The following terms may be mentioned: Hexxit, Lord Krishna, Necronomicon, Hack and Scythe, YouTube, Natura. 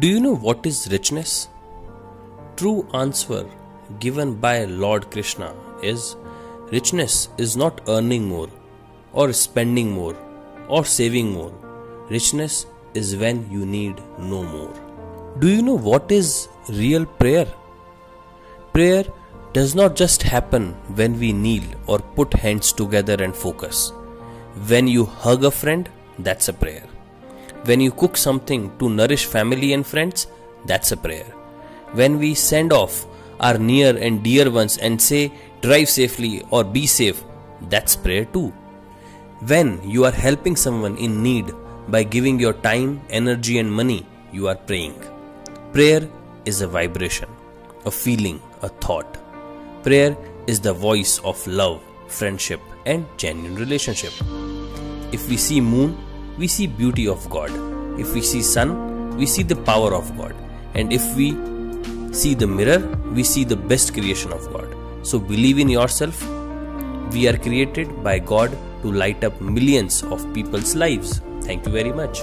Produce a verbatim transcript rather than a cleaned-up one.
Do you know what is richness? True answer given by Lord Krishna is, richness is not earning more, or spending more, or saving more. Richness is when you need no more. Do you know what is real prayer? Prayer does not just happen when we kneel or put hands together and focus. When you hug a friend, that's a prayer. When you cook something to nourish family and friends, that's a prayer. When we send off our near and dear ones and say, drive safely or be safe, that's prayer too. When you are helping someone in need by giving your time, energy and money, you are praying. Prayer is a vibration, a feeling, a thought. Prayer is the voice of love, friendship and genuine relationship. If we see moon, we see beauty of God. If we see sun, we see the power of God. And if we see the mirror, we see the best creation of God. So believe in yourself. We are created by God to light up millions of people's lives. Thank you very much.